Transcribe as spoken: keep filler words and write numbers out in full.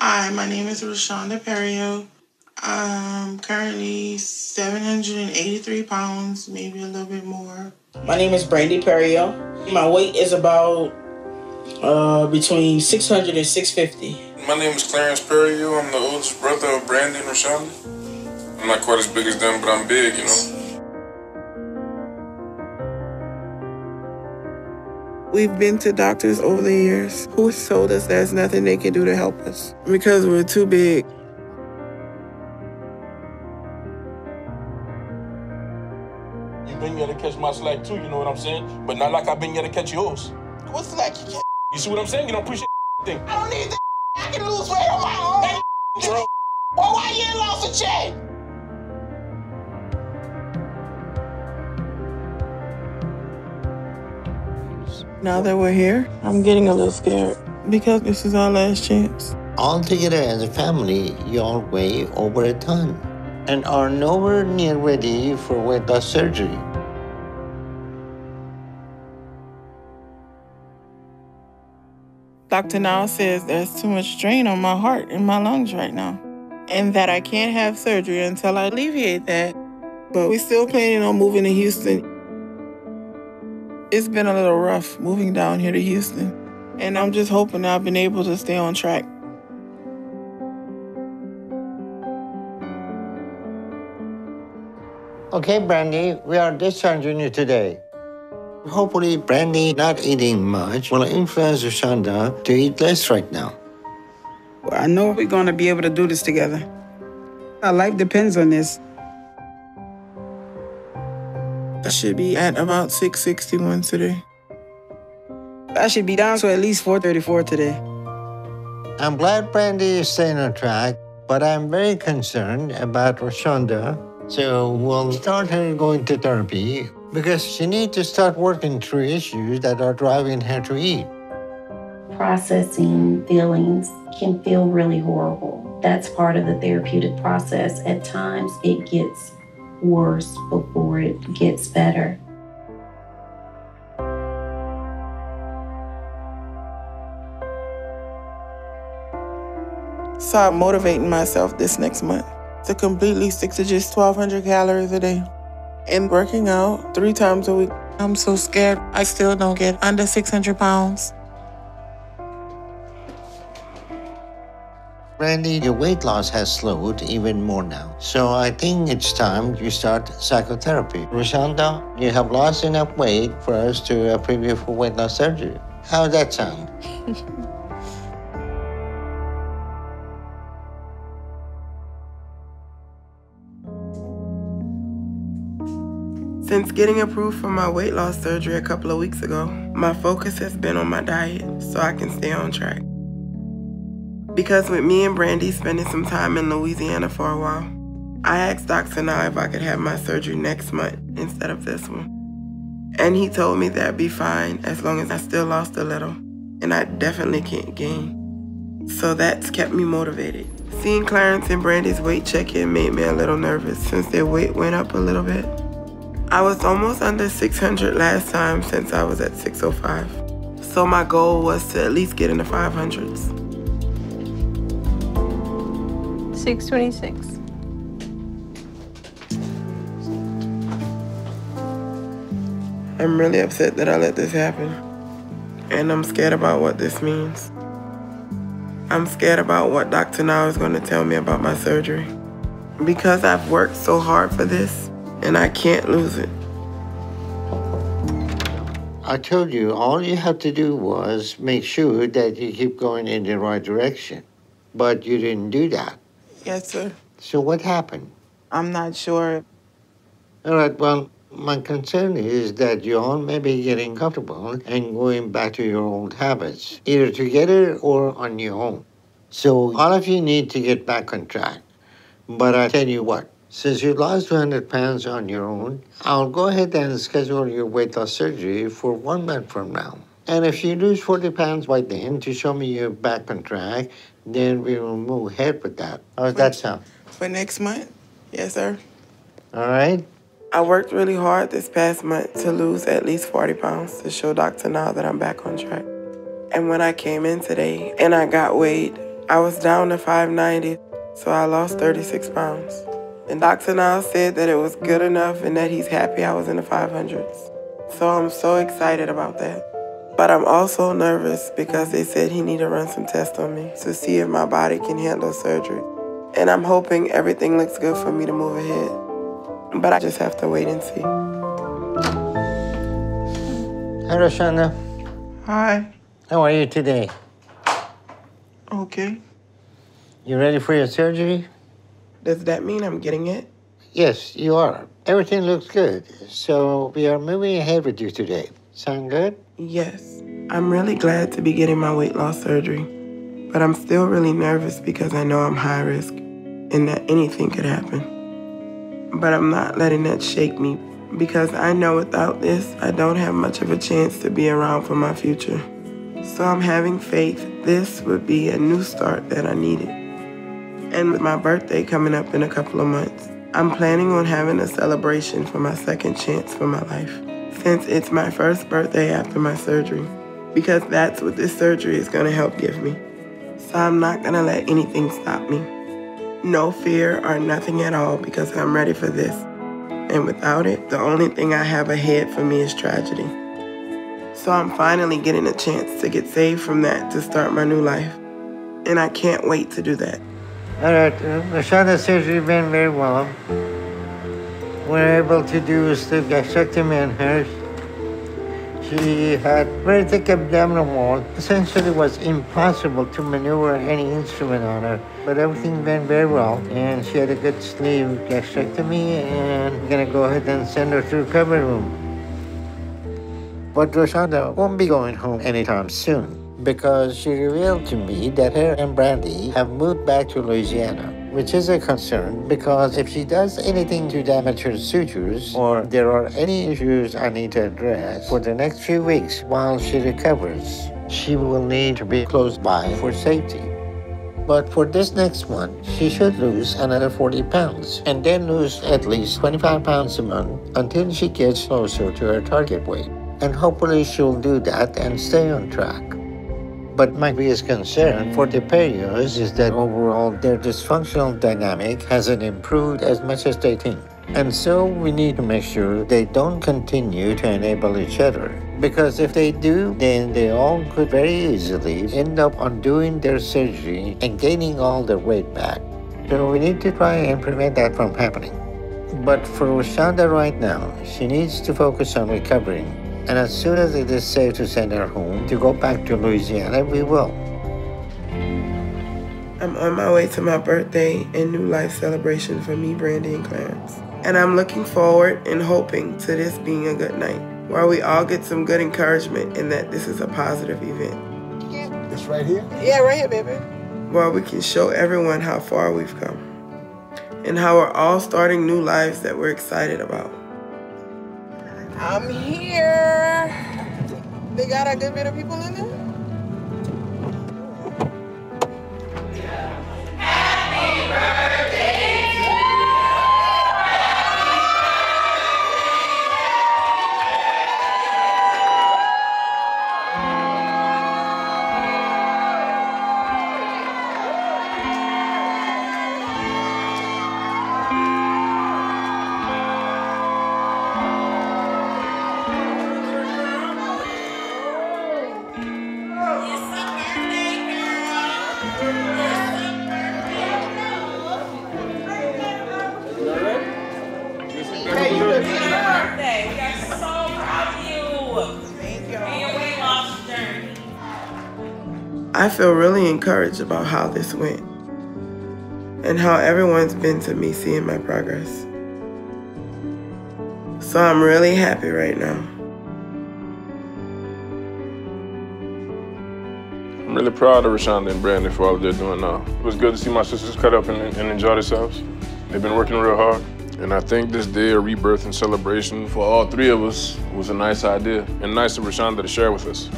Hi, my name is Roshanna Perrio. I'm currently seven hundred eighty-three pounds, maybe a little bit more. My name is Brandy Perrio. My weight is about uh, between six hundred and six fifty. My name is Clarence Perrio. I'm the oldest brother of Brandy and Roshanna. I'm not quite as big as them, but I'm big, you know. We've been to doctors over the years who told us there's nothing they can do to help us because we're too big. You've been here to catch my slack too, you know what I'm saying? But not like I've been here to catch yours. What slack you get? You see what I'm saying? You don't appreciate thing. I don't need that. I can lose weight on my own. Bro. Well, why you ain't lost a check? Now that we're here, I'm getting a little scared because this is our last chance. All together as a family, you're way over a ton and are nowhere near ready for weight loss surgery. Doctor Now says there's too much strain on my heart and my lungs right now, and that I can't have surgery until I alleviate that. But we're still planning on moving to Houston. It's been a little rough moving down here to Houston, and I'm just hoping I've been able to stay on track. Okay, Brandy, we are discharging you today. Hopefully, Brandy not eating much will influence Roshanna to eat less right now. Well, I know we're going to be able to do this together. Our life depends on this. I should be at about six sixty-one today. I should be down to at least four thirty-four today. I'm glad Brandy is staying on track, but I'm very concerned about Roshanna. So we'll start her going to therapy because she needs to start working through issues that are driving her to eat. Processing feelings can feel really horrible. That's part of the therapeutic process. At times, it gets worse before it gets better. So I'm motivating myself this next month to completely stick to just twelve hundred calories a day and working out three times a week. I'm so scared I still don't get under six hundred pounds. Brandy, your weight loss has slowed even more now. So I think it's time you start psychotherapy. Roshanna, you have lost enough weight for us to uh, prepare for weight loss surgery. How does that sound? Since getting approved for my weight loss surgery a couple of weeks ago, my focus has been on my diet so I can stay on track. Because with me and Brandy spending some time in Louisiana for a while, I asked Doctor Now if I could have my surgery next month instead of this one. And he told me that'd be fine as long as I still lost a little, and I definitely can't gain. So that's kept me motivated. Seeing Clarence and Brandy's weight check-in made me a little nervous since their weight went up a little bit. I was almost under six hundred last time since I was at six oh five. So my goal was to at least get in the five hundreds. six twenty-six. I'm really upset that I let this happen. And I'm scared about what this means. I'm scared about what Doctor Now is going to tell me about my surgery. Because I've worked so hard for this, and I can't lose it. I told you, all you have to do was make sure that you keep going in the right direction. But you didn't do that. Yes, sir. So what happened? I'm not sure. All right, well, my concern is that you all may be getting comfortable and going back to your old habits, either together or on your own. So all of you need to get back on track. But I tell you what, since you lost two hundred pounds on your own, I'll go ahead and schedule your weight loss surgery for one month from now. And if you lose forty pounds by then to show me you're back on track, then we will move ahead with that. How does that sound? For next month? Yes, sir. All right. I worked really hard this past month to lose at least forty pounds to show Doctor Now that I'm back on track. And when I came in today and I got weighed, I was down to five ninety, so I lost thirty-six pounds. And Doctor Now said that it was good enough and that he's happy I was in the five hundreds. So I'm so excited about that. But I'm also nervous because they said he needed to run some tests on me to see if my body can handle surgery. And I'm hoping everything looks good for me to move ahead. But I just have to wait and see. Hi, Roshanna. Hi. How are you today? Okay. You ready for your surgery? Does that mean I'm getting it? Yes, you are. Everything looks good. So we are moving ahead with you today. Sound good? Yes. I'm really glad to be getting my weight loss surgery, but I'm still really nervous because I know I'm high risk and that anything could happen. But I'm not letting that shake me because I know without this, I don't have much of a chance to be around for my future. So I'm having faith this would be a new start that I needed. And with my birthday coming up in a couple of months, I'm planning on having a celebration for my second chance for my life, since it's my first birthday after my surgery, because that's what this surgery is going to help give me. So I'm not going to let anything stop me. No fear or nothing at all, because I'm ready for this. And without it, the only thing I have ahead for me is tragedy. So I'm finally getting a chance to get saved from that to start my new life. And I can't wait to do that. All right, Roshanna's surgery went very well. We were able to do a sleeve gastrectomy on her. She had very thick abdominal wall. Essentially, it was impossible to maneuver any instrument on her, but everything went very well. And she had a good sleeve gastrectomy, and we're gonna go ahead and send her to the recovery room. But Roshanna won't be going home anytime soon, because she revealed to me that her and Brandy have moved back to Louisiana, which is a concern because if she does anything to damage her sutures or there are any issues I need to address for the next few weeks while she recovers, she will need to be close by for safety. But for this next one, she should lose another forty pounds and then lose at least twenty-five pounds a month until she gets closer to her target weight. And hopefully she'll do that and stay on track. But my biggest concern for the Perrios is that overall their dysfunctional dynamic hasn't improved as much as they think. And so we need to make sure they don't continue to enable each other. Because if they do, then they all could very easily end up undoing their surgery and gaining all their weight back. So we need to try and prevent that from happening. But for Roshanna right now, she needs to focus on recovering. And as soon as it is safe to send her home to go back to Louisiana, we will. I'm on my way to my birthday and new life celebration for me, Brandy, and Clarence. And I'm looking forward and hoping to this being a good night, where we all get some good encouragement and that this is a positive event. Yeah. This right here? Yeah, right here, baby. Where we can show everyone how far we've come and how we're all starting new lives that we're excited about. I'm here. They got a good bit of people in there? I feel really encouraged about how this went and how everyone's been to me seeing my progress. So I'm really happy right now. I'm really proud of Roshanna and Brandy for all they're doing now. It was good to see my sisters cut up and, and enjoy themselves. They've been working real hard. And I think this day of rebirth and celebration for all three of us was a nice idea and nice of Roshanna to share with us.